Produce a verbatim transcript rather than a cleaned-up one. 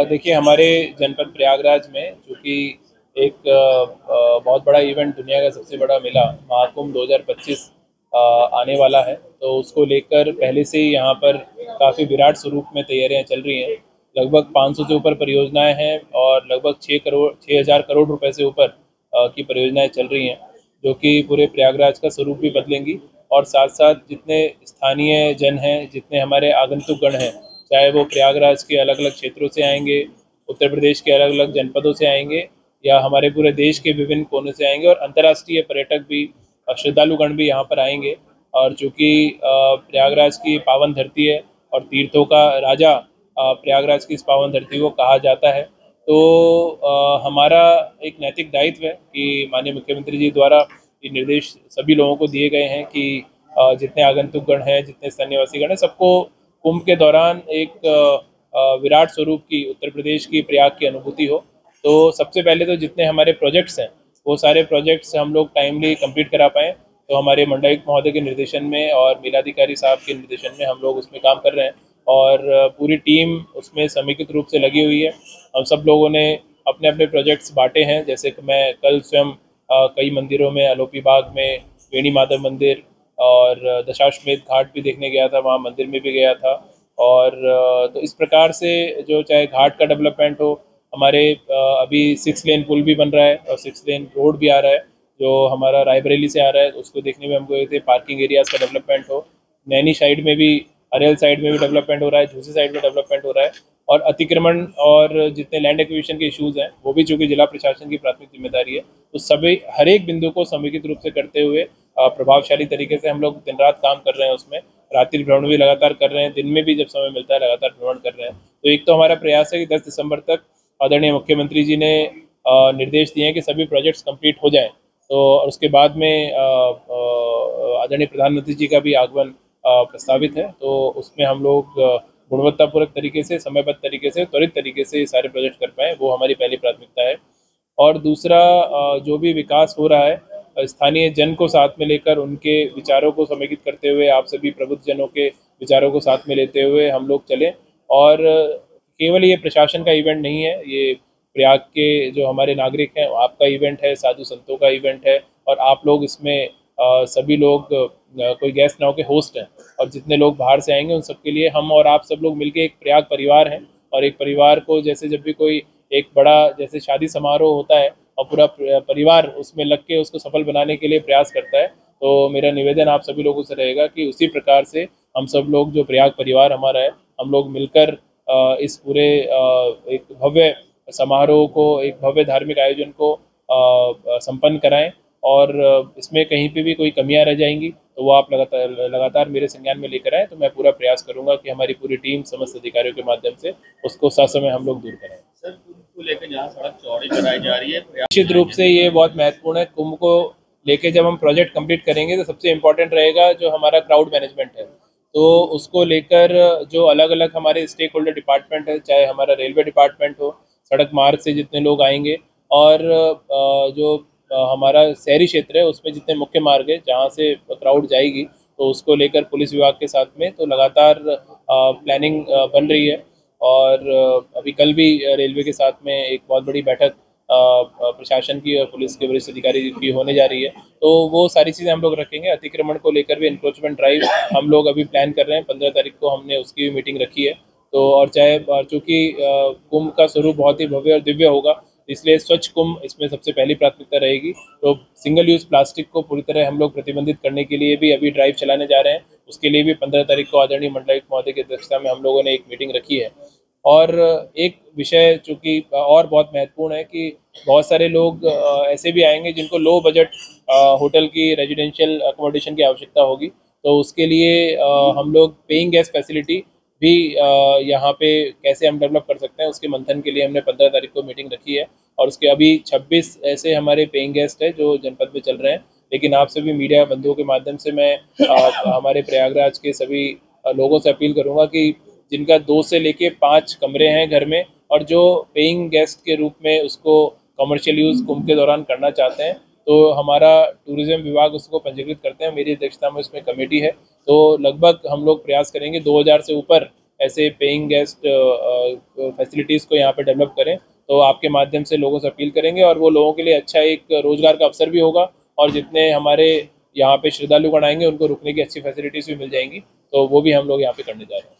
देखिए, हमारे जनपद प्रयागराज में जो कि एक बहुत बड़ा इवेंट, दुनिया का सबसे बड़ा मेला महाकुंभ दो हज़ार पच्चीस आने वाला है, तो उसको लेकर पहले से ही यहाँ पर काफ़ी विराट स्वरूप में तैयारियाँ चल रही हैं। लगभग पाँच सौ से ऊपर परियोजनाएं हैं और लगभग छह करोड़ छह हज़ार करोड़ रुपए से ऊपर की परियोजनाएं चल रही हैं, जो कि पूरे प्रयागराज का स्वरूप भी बदलेंगी। और साथ साथ जितने स्थानीय जन हैं, जितने हमारे आगंतुकगण हैं, चाहे वो प्रयागराज के अलग अलग क्षेत्रों से आएंगे, उत्तर प्रदेश के अलग अलग जनपदों से आएंगे या हमारे पूरे देश के विभिन्न कोनों से आएंगे, और अंतर्राष्ट्रीय पर्यटक भी, श्रद्धालुगण भी यहाँ पर आएंगे। और चूँकि प्रयागराज की पावन धरती है और तीर्थों का राजा प्रयागराज की इस पावन धरती को कहा जाता है, तो हमारा एक नैतिक दायित्व है कि माननीय मुख्यमंत्री जी द्वारा ये निर्देश सभी लोगों को दिए गए हैं कि जितने आगंतुकगण हैं, जितने स्थानीयवासीगण हैं, सबको कुंभ के दौरान एक विराट स्वरूप की उत्तर प्रदेश की, प्रयाग की अनुभूति हो। तो सबसे पहले तो जितने हमारे प्रोजेक्ट्स हैं, वो सारे प्रोजेक्ट्स हम लोग टाइमली कंप्लीट करा पाएँ, तो हमारे मंडलायुक्त महोदय के निर्देशन में और मेलाधिकारी साहब के निर्देशन में हम लोग उसमें काम कर रहे हैं और पूरी टीम उसमें समेकित रूप से लगी हुई है। हम सब लोगों ने अपने अपने प्रोजेक्ट्स बांटे हैं, जैसे कि मैं कल स्वयं कई मंदिरों में, आलोपी बाग में, वेणी माता मंदिर और दशाश्वमेध घाट भी देखने गया था, वहाँ मंदिर में भी गया था। और तो इस प्रकार से जो चाहे घाट का डेवलपमेंट हो, हमारे अभी सिक्स लेन पुल भी बन रहा है और सिक्स लेन रोड भी आ रहा है जो हमारा रायबरेली से आ रहा है, उसको देखने में हम गए थे। पार्किंग एरियाज का डेवलपमेंट हो, नैनी साइड में भी, अरेल साइड में भी डेवलपमेंट हो रहा है, झूसी साइड में डेवलपमेंट हो रहा है। और अतिक्रमण और जितने लैंड एक्विजिशन के इश्यूज़ हैं, वो भी चूँकि जिला प्रशासन की प्राथमिक जिम्मेदारी है, तो सभी हर एक बिंदु को समेकित रूप से करते हुए प्रभावशाली तरीके से हम लोग दिन रात काम कर रहे हैं। उसमें रात्रि भ्रमण भी लगातार कर रहे हैं, दिन में भी जब समय मिलता है लगातार भ्रमण कर रहे हैं। तो एक तो हमारा प्रयास है कि दस दिसंबर तक आदरणीय मुख्यमंत्री जी ने निर्देश दिए हैं कि सभी प्रोजेक्ट्स कंप्लीट हो जाएं, तो उसके बाद में आदरणीय प्रधानमंत्री जी का भी आगमन प्रस्तावित है, तो उसमें हम लोग गुणवत्तापूर्वक तरीके से, समयबद्ध तरीके से, त्वरित तरीके से सारे प्रोजेक्ट कर पाएँ, वो हमारी पहली प्राथमिकता है। और दूसरा, जो भी विकास हो रहा है, स्थानीय जन को साथ में लेकर उनके विचारों को समेकित करते हुए, आप सभी प्रबुद्ध जनों के विचारों को साथ में लेते हुए हम लोग चलें। और केवल ये प्रशासन का इवेंट नहीं है, ये प्रयाग के जो हमारे नागरिक हैं, आपका इवेंट है, साधु संतों का इवेंट है, और आप लोग इसमें आ, सभी लोग आ, कोई गेस्ट ना हो के होस्ट हैं, और जितने लोग बाहर से आएंगे उन सबके लिए हम और आप सब लोग मिल के एक प्रयाग परिवार हैं। और एक परिवार को जैसे जब भी कोई एक बड़ा, जैसे शादी समारोह होता है और पूरा परिवार उसमें लग के उसको सफल बनाने के लिए प्रयास करता है, तो मेरा निवेदन आप सभी लोगों से रहेगा कि उसी प्रकार से हम सब लोग, जो प्रयाग परिवार हमारा है, हम लोग मिलकर इस पूरे एक भव्य समारोह को, एक भव्य धार्मिक आयोजन को संपन्न कराएं। और इसमें कहीं पे भी कोई कमियां रह जाएंगी तो वो आप लगातार लगातार मेरे संज्ञान में लेकर आएँ, तो मैं पूरा प्रयास करूँगा कि हमारी पूरी टीम समस्त अधिकारियों के माध्यम से उसको ससमय हम लोग दूर कराएँ। सर, कुंभ को लेकर जहाँ सड़क चौड़ी कराई जा रही है, निश्चित रूप से ये बहुत महत्वपूर्ण है। कुंभ को लेके जब हम प्रोजेक्ट कंप्लीट करेंगे तो सबसे इम्पोर्टेंट रहेगा जो हमारा क्राउड मैनेजमेंट है, तो उसको लेकर जो अलग अलग हमारे स्टेक होल्डर डिपार्टमेंट है, चाहे हमारा रेलवे डिपार्टमेंट हो, सड़क मार्ग से जितने लोग आएंगे, और जो हमारा शहरी क्षेत्र है उसमें जितने मुख्य मार्ग है जहाँ से क्राउड जाएगी, तो उसको लेकर पुलिस विभाग के साथ में तो लगातार प्लानिंग बन रही है। और अभी कल भी रेलवे के साथ में एक बहुत बड़ी बैठक प्रशासन की और पुलिस के वरिष्ठ अधिकारी की होने जा रही है, तो वो सारी चीज़ें हम लोग रखेंगे। अतिक्रमण को लेकर भी एनक्रोचमेंट ड्राइव हम लोग अभी प्लान कर रहे हैं, पंद्रह तारीख को हमने उसकी भी मीटिंग रखी है। तो और चाहे चूँकि कुंभ का स्वरूप बहुत ही भव्य और दिव्य होगा, इसलिए स्वच्छ कुंभ इसमें सबसे पहली प्राथमिकता रहेगी। तो सिंगल यूज़ प्लास्टिक को पूरी तरह हम लोग प्रतिबंधित करने के लिए भी अभी ड्राइव चलाने जा रहे हैं, उसके लिए भी पंद्रह तारीख को आदरणीय मंडलायुक्त महोदय की अध्यक्षता में हम लोगों ने एक मीटिंग रखी है। और एक विषय चूँकि और बहुत महत्वपूर्ण है कि बहुत सारे लोग ऐसे भी आएंगे जिनको लो बजट होटल की, रेजिडेंशियल अकोमोडेशन की आवश्यकता होगी, तो उसके लिए हम लोग पेइंग गेस्ट फैसिलिटी भी यहाँ पे कैसे हम डेवलप कर सकते हैं, उसके मंथन के लिए हमने पंद्रह तारीख को मीटिंग रखी है। और उसके अभी छब्बीस ऐसे हमारे पेइंग गेस्ट हैं जो जनपद में चल रहे हैं, लेकिन आप सभी मीडिया बंधुओं के माध्यम से मैं आप, हमारे प्रयागराज के सभी लोगों से अपील करूँगा कि जिनका दो से लेके पाँच कमरे हैं घर में, और जो पेइंग गेस्ट के रूप में उसको कमर्शियल यूज़ कुंभ के दौरान करना चाहते हैं, तो हमारा टूरिज़्म विभाग उसको पंजीकृत करते हैं, मेरी अध्यक्षता में उसमें कमेटी है, तो लगभग हम लोग प्रयास करेंगे दो हज़ार से ऊपर ऐसे पेइंग गेस्ट फैसिलिटीज़ को यहाँ पे डेवलप करें, तो आपके माध्यम से लोगों से अपील करेंगे और वो लोगों के लिए अच्छा एक रोज़गार का अवसर भी होगा और जितने हमारे यहाँ पे श्रद्धालुगण आएंगे उनको रुकने की अच्छी फैसिलिटीज़ भी मिल जाएंगी, तो वो भी हम लोग यहाँ पे करने जा रहे हैं।